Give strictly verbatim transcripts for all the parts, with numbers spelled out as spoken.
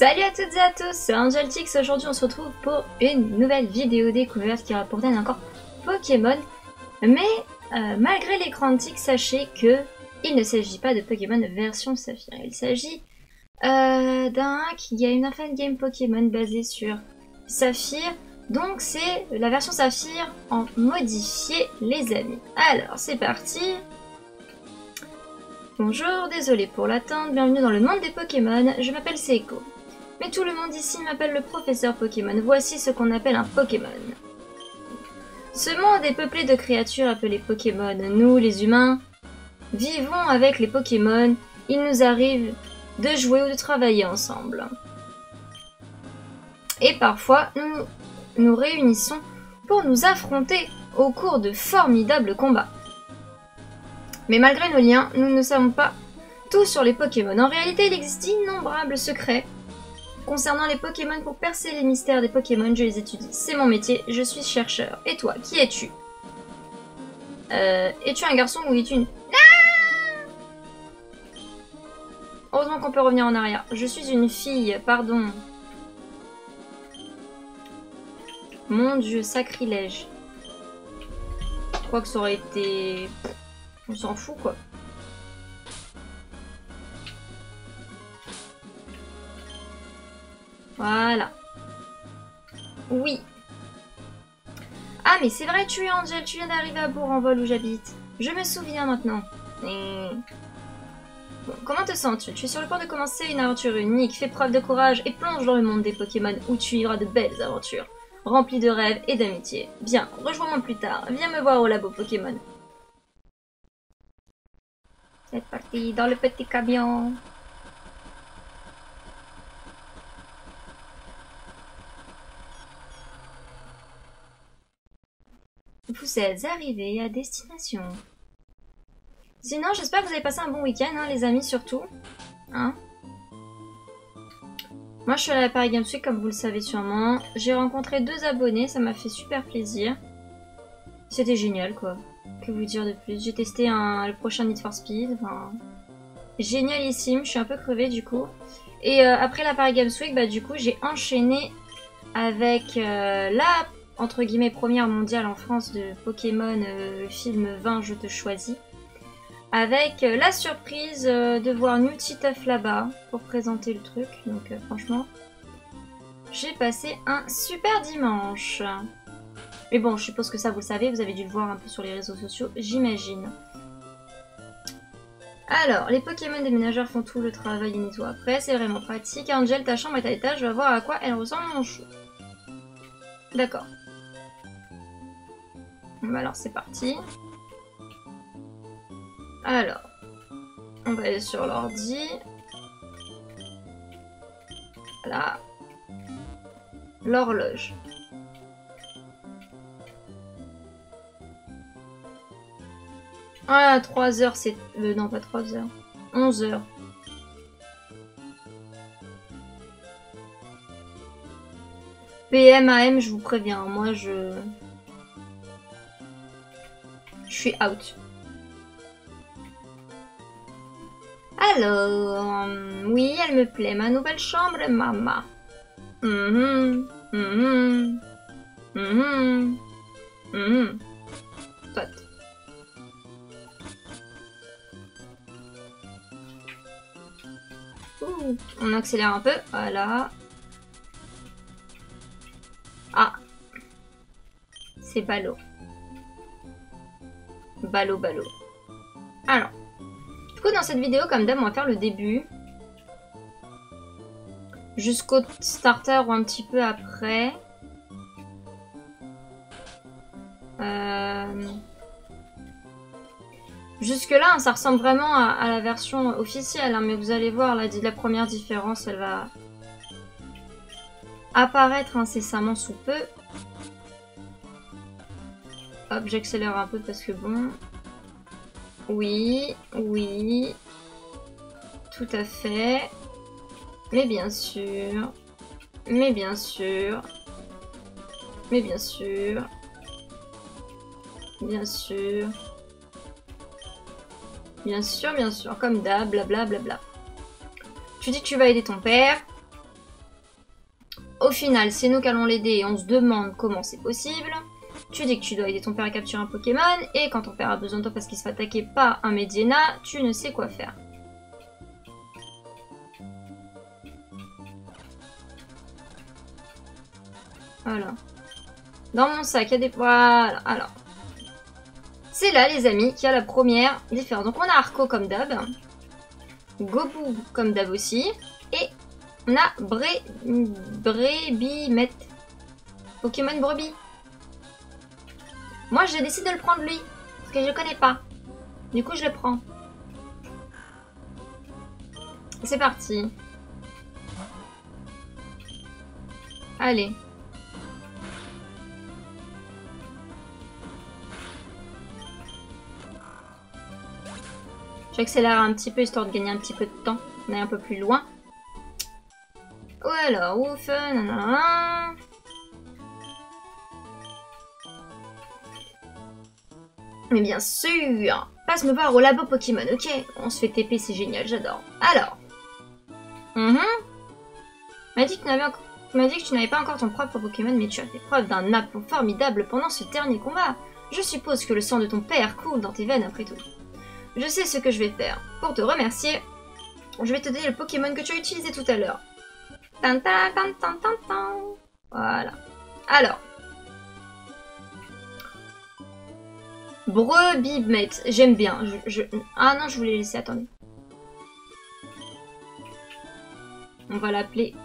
Salut à toutes et à tous, c'est AngelTix. Aujourd'hui on se retrouve pour une nouvelle vidéo découverte qui rapporte un encore Pokémon. Mais euh, malgré l'écran tic, sachez que il ne s'agit pas de Pokémon version Saphir. Il s'agit euh, d'un hack, il y a une fan game Pokémon basée sur Saphir. Donc c'est la version Saphir en modifié les amis. Alors c'est parti. Bonjour, désolé pour l'attente, bienvenue dans le monde des Pokémon, je m'appelle Seiko. Mais tout le monde ici m'appelle le professeur Pokémon, voici ce qu'on appelle un Pokémon. Ce monde est peuplé de créatures appelées Pokémon. Nous, les humains, vivons avec les Pokémon, il nous arrive de jouer ou de travailler ensemble. Et parfois, nous nous réunissons pour nous affronter au cours de formidables combats. Mais malgré nos liens, nous ne savons pas tout sur les Pokémon. En réalité, il existe d'innombrables secrets concernant les Pokémon. Pour percer les mystères des Pokémon, je les étudie. C'est mon métier, je suis chercheur. Et toi, qui es-tu? euh, Es-tu un garçon ou es-tu une... Ah, heureusement qu'on peut revenir en arrière. Je suis une fille, pardon. Mon dieu, sacrilège. Je crois que ça aurait été... On s'en fout quoi. Voilà. Oui. Ah mais c'est vrai, tu es Angel, tu viens d'arriver à Bourg-en-Vol où j'habite. Je me souviens maintenant. Et... Bon, comment te sens-tu? Tu es sur le point de commencer une aventure unique. Fais preuve de courage et plonge dans le monde des Pokémon où tu vivras de belles aventures, remplies de rêves et d'amitié. Bien, rejoins-moi plus tard. Viens me voir au labo Pokémon. C'est parti dans le petit camion. Vous êtes arrivés à destination. Sinon, j'espère que vous avez passé un bon week-end, hein, les amis, surtout. Hein? Moi, je suis à la Paris Games Week, comme vous le savez sûrement. J'ai rencontré deux abonnés, ça m'a fait super plaisir. C'était génial, quoi. Que vous dire de plus? J'ai testé un, le prochain Need for Speed, enfin... Génialissime, je suis un peu crevée du coup. Et euh, après la Paris Games Week, bah du coup j'ai enchaîné avec euh, la, entre guillemets, première mondiale en France de Pokémon, euh, film vingt, je te choisis. Avec euh, la surprise euh, de voir Nutty là-bas pour présenter le truc, donc euh, franchement... J'ai passé un super dimanche. Mais bon, je suppose que ça vous le savez, vous avez dû le voir un peu sur les réseaux sociaux, j'imagine. Alors, les Pokémon déménageurs font tout le travail et nettoient après, c'est vraiment pratique. Angel, ta chambre est à l'étage, je vais voir à quoi elle ressemble mon chou. D'accord. Bah alors, c'est parti. Alors, on va aller sur l'ordi. Voilà. L'horloge. Ah, trois heures, c'est... Euh, non, pas trois heures. onze heures. P M, A M, je vous préviens. Moi, je... Je suis out. Alors... Oui, elle me plaît. Ma nouvelle chambre, maman. Mm-hmm. Mm-hmm. Mm-hmm. Mm-hmm. Tot. Ouh, on accélère un peu, voilà. Ah, c'est ballot. Ballot, ballot. Alors, du coup dans cette vidéo, comme d'hab, on va faire le début. Jusqu'au starter ou un petit peu après. Euh... Jusque là, hein, ça ressemble vraiment à, à la version officielle, hein, mais vous allez voir, la, la première différence, elle va apparaître incessamment sous peu. Hop, j'accélère un peu parce que bon... Oui, oui... Tout à fait... Mais bien sûr... Mais bien sûr... Mais bien sûr... Bien sûr... Bien sûr, bien sûr, comme d'hab, blablabla. Tu dis que tu vas aider ton père. Au final, c'est nous qui allons l'aider et on se demande comment c'est possible. Tu dis que tu dois aider ton père à capturer un Pokémon, et quand ton père a besoin de toi parce qu'il se fait attaquer par un Medina, tu ne sais quoi faire. Voilà. Dans mon sac, il y a des... Voilà, alors. C'est là, les amis, qu'il y a la première différence. Donc on a Arco comme d'hab, Gobou comme d'hab aussi, et on a Bré... Brebimet. Pokémon brebis. Moi, je décide de le prendre, lui, parce que je le connais pas. Du coup, je le prends. C'est parti. Allez. J'accélère un petit peu, histoire de gagner un petit peu de temps. On est un peu plus loin. Oh alors, ouf, nanana. Mais bien sûr, passe me voir au labo Pokémon, ok. On se fait T P, c'est génial, j'adore. Alors. Mm-hmm. M'a dit que tu n'avais encore... m'a dit que tu n'avais pas encore ton propre Pokémon, mais tu as fait preuve d'un aplomb formidable pendant ce dernier combat. Je suppose que le sang de ton père coule dans tes veines après tout. Je sais ce que je vais faire. Pour te remercier, je vais te donner le Pokémon que tu as utilisé tout à l'heure. Tintin, tintin, tintin. Voilà. Alors. Brebimet, j'aime bien. Je, je... Ah non, je voulais laisser, attendez. On va l'appeler.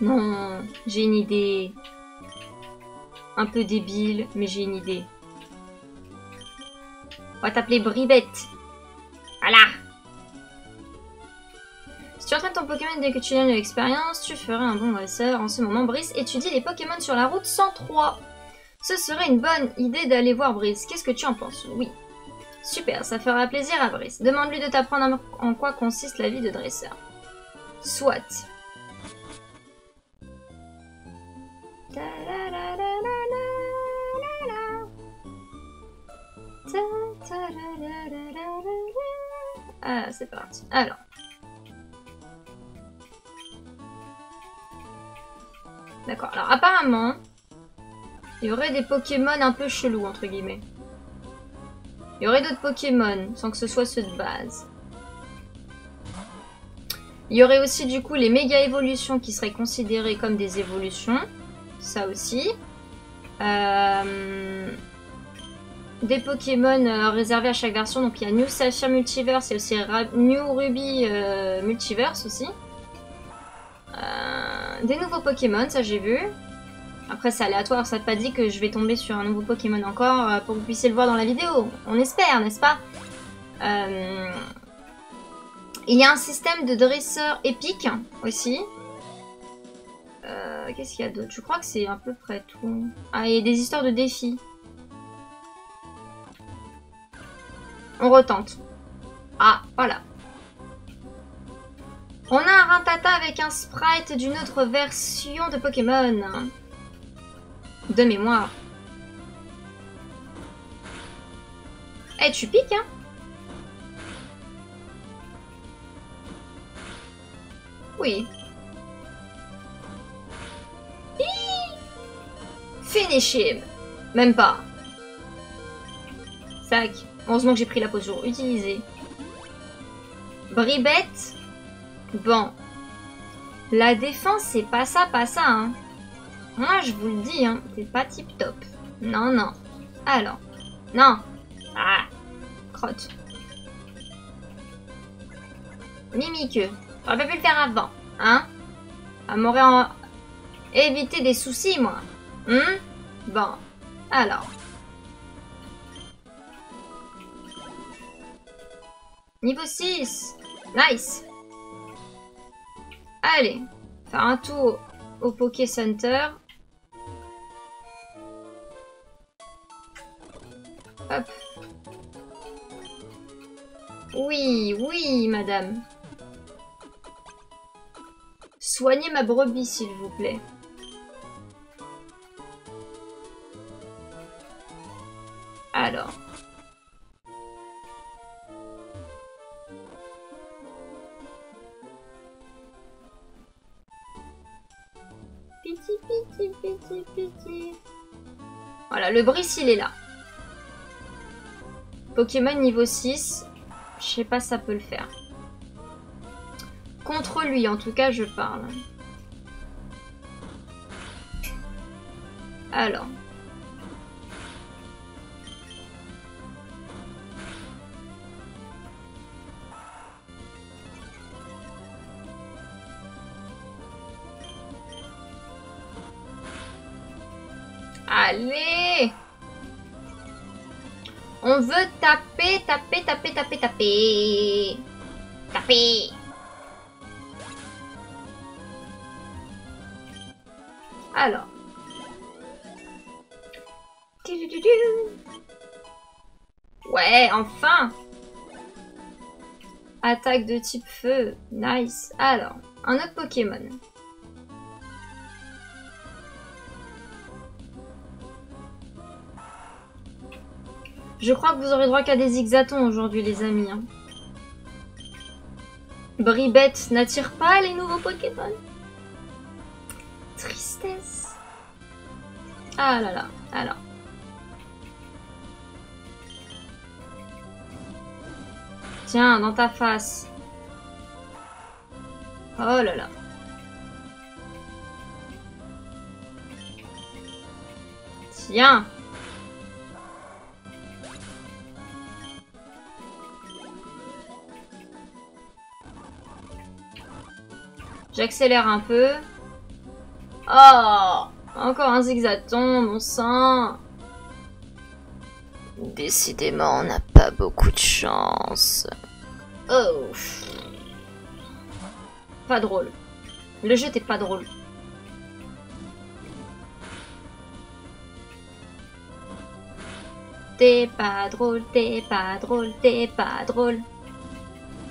Non, j'ai une idée. Un peu débile, mais j'ai une idée. On va t'appeler Bribette. Voilà. Si tu entraînes ton Pokémon dès que tu gagnes de l'expérience, tu ferais un bon dresseur. En ce moment, Brice étudie les Pokémon sur la route cent trois. Ce serait une bonne idée d'aller voir Brice. Qu'est-ce que tu en penses? Oui. Super, ça fera plaisir à Brice. Demande-lui de t'apprendre en quoi consiste la vie de dresseur. Soit. Ah, c'est parti. Alors. D'accord. Alors, apparemment, il y aurait des Pokémon un peu chelous, entre guillemets. Il y aurait d'autres Pokémon, sans que ce soit ceux de base. Il y aurait aussi, du coup, les méga-évolutions qui seraient considérées comme des évolutions. Ça aussi. Euh... Des Pokémon euh, réservés à chaque version. Donc il y a New Sapphire Multiverse et aussi Ra New Ruby euh, Multiverse aussi. Euh... Des nouveaux Pokémon, ça j'ai vu. Après c'est aléatoire, ça ne t'a pas dit que je vais tomber sur un nouveau Pokémon encore euh, pour que vous puissiez le voir dans la vidéo. On espère, n'est-ce pas? euh... Il y a un système de dresseur épique aussi. Euh, Qu'est-ce qu'il y a d'autre? Je crois que c'est à peu près tout. Ah, et des histoires de défis. On retente. Ah, voilà. On a un Rintata avec un sprite d'une autre version de Pokémon. De mémoire. Eh, hey, tu piques, hein? Oui. Hi! Finish him. Même pas. Sac. Heureusement que j'ai pris la pause pour utiliser. Bribette. Bon. La défense, c'est pas ça, pas ça. Hein. Moi, je vous le dis, hein, c'est pas tip top. Non, non. Alors. Non. Ah. Crotte. Mimiqueux. J'aurais pas pu le faire avant. Hein. Ça m'aurait en... évité des soucis, moi. Hum. Bon. Alors. Niveau six. Nice. Allez. Faire un tour au Poké Center. Hop. Oui, oui, madame. Soignez ma brebis, s'il vous plaît. Alors. c'est petit. Voilà, le Brice, il est là. Pokémon niveau six. Je sais pas si ça peut le faire. Contre lui, en tout cas, je parle. Alors. Allez! On veut taper, taper, taper, taper, taper. Taper. Alors. Ouais, enfin. Attaque de type feu. Nice. Alors, un autre Pokémon. Je crois que vous aurez droit qu'à des Zigzaton aujourd'hui, les amis. Hein. Bribette n'attire pas les nouveaux Pokémon. Tristesse. Ah là là, alors. Tiens, dans ta face. Oh là là. Tiens. J'accélère un peu. Oh! Encore un Zigzaton, mon sang! Décidément, on n'a pas beaucoup de chance. Oh! Pas drôle. Le jeu t'es pas drôle. T'es pas drôle, t'es pas drôle, t'es pas drôle.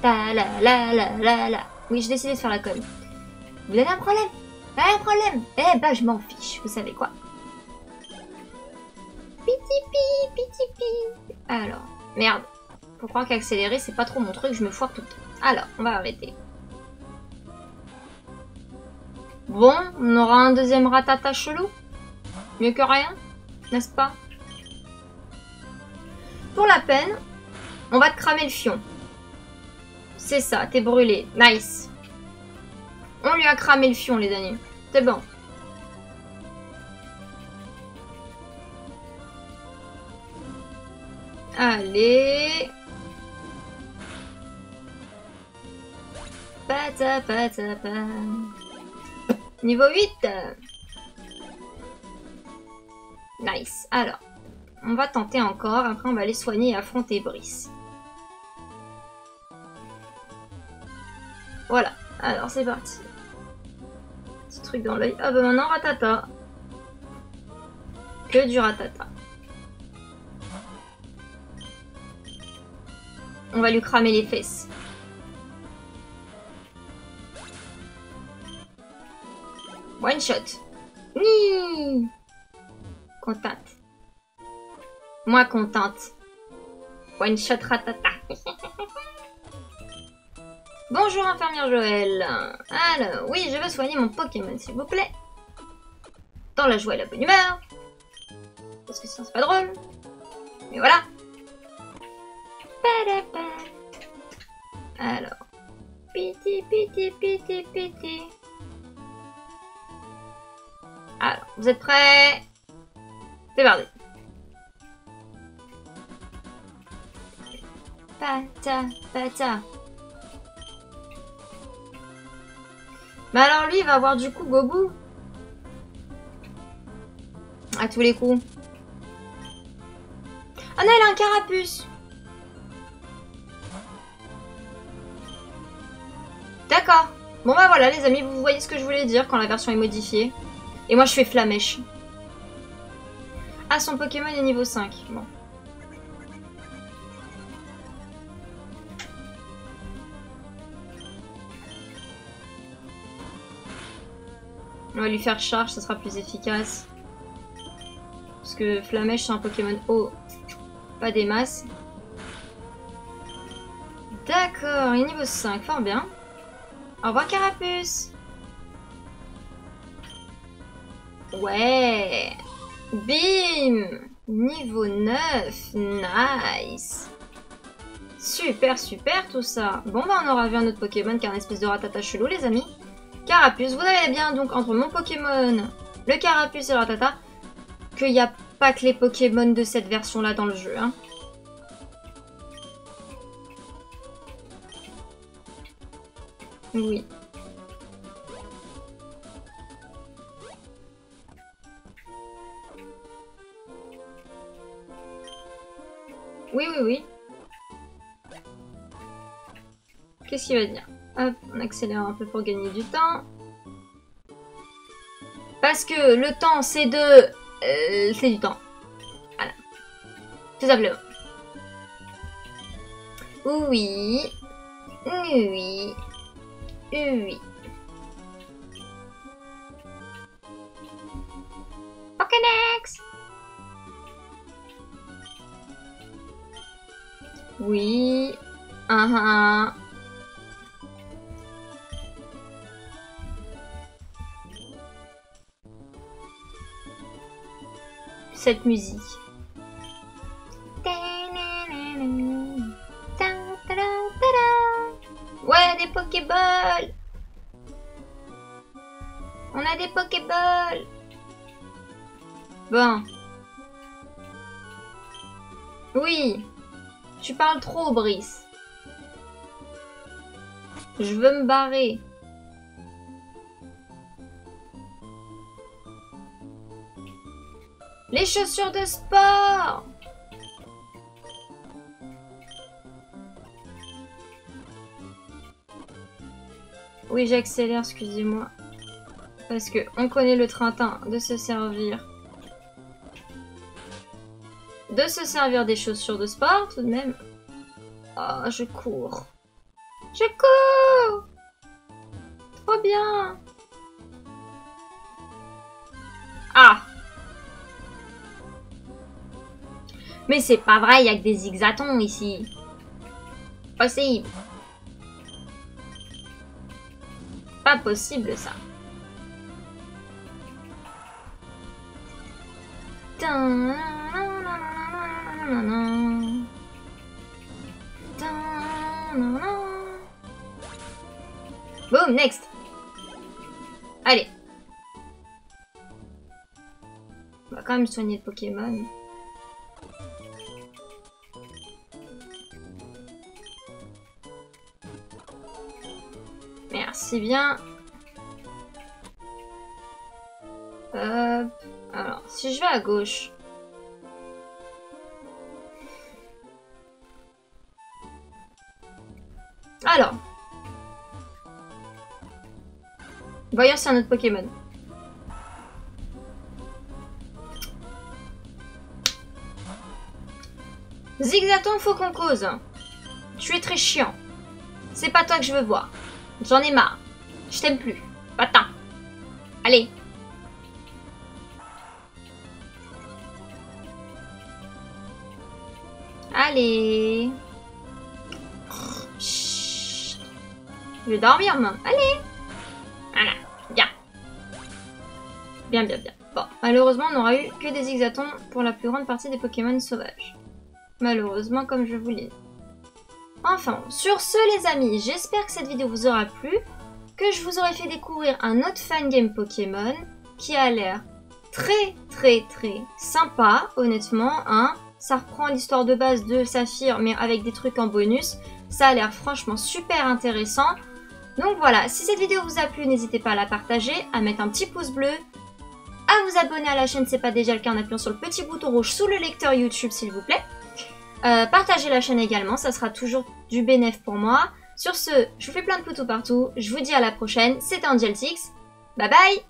Ta la la la la la. Oui, j'ai décidé de faire la com. Vous avez un problème? Pas un problème? Eh ben, je m'en fiche, vous savez quoi? Pitipi, pitipi. Alors, merde. Faut croire qu'accélérer, c'est pas trop mon truc, je me foire tout le temps. Alors, on va arrêter. Bon, on aura un deuxième ratata chelou. Mieux que rien, n'est-ce pas? Pour la peine, on va te cramer le fion. C'est ça, t'es brûlé. Nice. On lui a cramé le fion, les amis. C'est bon. Allez. Pata pata pa. Niveau huit. Nice. Alors, on va tenter encore. Après, on va aller soigner et affronter Brice. Voilà. Alors, c'est parti. Petit truc dans l'œil. Ah bah maintenant, ratata. Que du ratata. On va lui cramer les fesses. One shot. Ni. Contente. Moins contente. One shot ratata. Bonjour infirmière Joël. Alors, oui, je veux soigner mon Pokémon, s'il vous plaît. Dans la joie et la bonne humeur. Parce que sinon, c'est pas drôle. Mais voilà. Alors. Piti, piti, piti, piti. Alors, vous êtes prêts? C'est parti. Pata, pata. Bah alors lui, il va avoir du coup Gobou. À tous les coups. Ah non, il a un Carapuce. D'accord. Bon bah voilà les amis, vous voyez ce que je voulais dire quand la version est modifiée. Et moi je fais Flamèche. Ah, son Pokémon est niveau cinq. Bon. On va lui faire charge, ça sera plus efficace. Parce que Flamèche c'est un Pokémon haut, pas des masses. D'accord, il est niveau cinq, fort bien. Au revoir Carapuce. Ouais. Bim. Niveau neuf. Nice. Super, super tout ça. Bon bah on aura vu un autre Pokémon qui est un espèce de ratata chelou les amis. Carapuce, vous avez bien donc entre mon Pokémon, le Carapuce et le ratata, qu'il n'y a pas que les Pokémon de cette version là dans le jeu. Hein. Oui. Oui, oui, oui. Qu'est-ce qu'il va dire? Hop, on accélère un peu pour gagner du temps. Parce que le temps, c'est de... Euh, c'est du temps. Voilà. Tout simplement. Oui. Oui. Oui. Ok, next. Oui. Uh -huh. Cette musique. Ouais, des Pokéballs. On a des Pokéballs. Bon. Oui. Tu parles trop, Brice. Je veux me barrer. Les chaussures de sport. Oui, j'accélère, excusez-moi. Parce que on connaît le train-train de se servir. De se servir des chaussures de sport, tout de même. Oh, je cours. Je cours. Trop bien. Ah. Mais c'est pas vrai, il y a que des Zigzaton ici. Pas possible. Pas possible ça. Boom, next. Allez. On va quand même soigner le Pokémon. Merci bien. Hop. Alors, si je vais à gauche. Alors. Voyons si c'est un autre Pokémon. Zigzaton, faut qu'on cause. Tu es très chiant. C'est pas toi que je veux voir. J'en ai marre. Je t'aime plus. Va-t'en. Allez. Allez. Chut. Je vais dormir, maman. Allez. Voilà. Bien. Bien, bien, bien. Bon. Malheureusement, on n'aura eu que des Zigzaton pour la plus grande partie des Pokémon sauvages. Malheureusement, comme je vous l'ai dit. Enfin, sur ce les amis, j'espère que cette vidéo vous aura plu, que je vous aurai fait découvrir un autre fangame Pokémon qui a l'air très très très sympa, honnêtement, hein. Ça reprend l'histoire de base de Saphir mais avec des trucs en bonus, ça a l'air franchement super intéressant. Donc voilà, si cette vidéo vous a plu, n'hésitez pas à la partager, à mettre un petit pouce bleu, à vous abonner à la chaîne si ce n'est pas déjà le cas en appuyant sur le petit bouton rouge sous le lecteur YouTube s'il vous plaît. Euh, partagez la chaîne également, ça sera toujours du bénéf pour moi. Sur ce, je vous fais plein de poutous partout, je vous dis à la prochaine, c'était AngelTix, bye bye.